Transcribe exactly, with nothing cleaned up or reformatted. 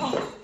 哦。